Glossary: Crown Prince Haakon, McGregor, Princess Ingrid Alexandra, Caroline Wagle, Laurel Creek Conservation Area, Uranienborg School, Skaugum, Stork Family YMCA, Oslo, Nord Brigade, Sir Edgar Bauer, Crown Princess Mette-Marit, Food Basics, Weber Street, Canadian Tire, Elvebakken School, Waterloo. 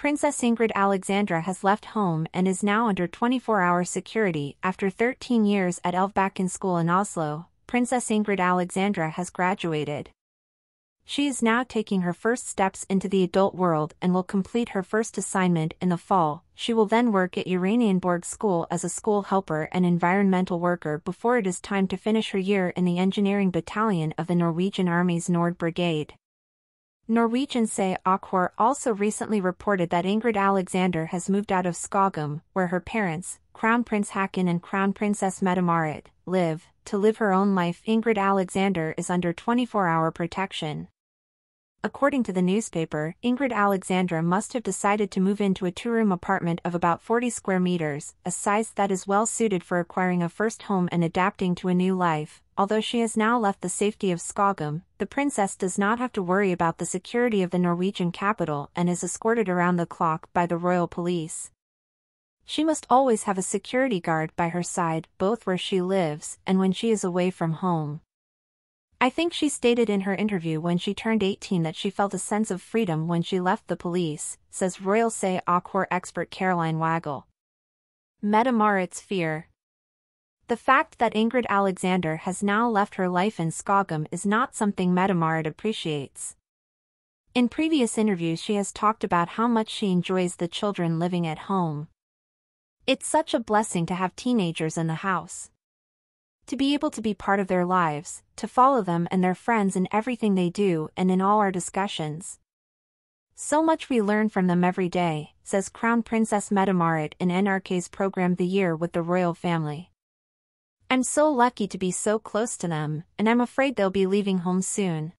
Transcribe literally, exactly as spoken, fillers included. Princess Ingrid Alexandra has left home and is now under twenty-four hour security after thirteen years at Elvebakken School in Oslo. Princess Ingrid Alexandra has graduated. She is now taking her first steps into the adult world and will complete her first assignment in the fall. She will then work at Uranienborg School as a school helper and environmental worker before it is time to finish her year in the engineering battalion of the Norwegian Army's Nord Brigade. Norwegian Se Akhor also recently reported that Ingrid Alexander has moved out of Skaugum, where her parents, Crown Prince Haakon and Crown Princess Mette-Marit, live, to live her own life. Ingrid Alexander is under twenty-four hour protection. According to the newspaper, Ingrid Alexandra must have decided to move into a two-room apartment of about forty square meters, a size that is well suited for acquiring a first home and adapting to a new life. Although she has now left the safety of Skaugum, the princess does not have to worry about the security of the Norwegian capital and is escorted around the clock by the royal police. She must always have a security guard by her side, both where she lives and when she is away from home. I think she stated in her interview when she turned eighteen that she felt a sense of freedom when she left the police, says Royal Se Akhor expert Caroline Wagle. Mette-Marit's fear. The fact that Ingrid Alexander has now left her life in Skaugum is not something Mette-Marit appreciates. In previous interviews she has talked about how much she enjoys the children living at home. It's such a blessing to have teenagers in the house. To be able to be part of their lives, to follow them and their friends in everything they do and in all our discussions. So much we learn from them every day, says Crown Princess Mette-Marit in N R K's program The Year with the Royal Family. I'm so lucky to be so close to them, and I'm afraid they'll be leaving home soon.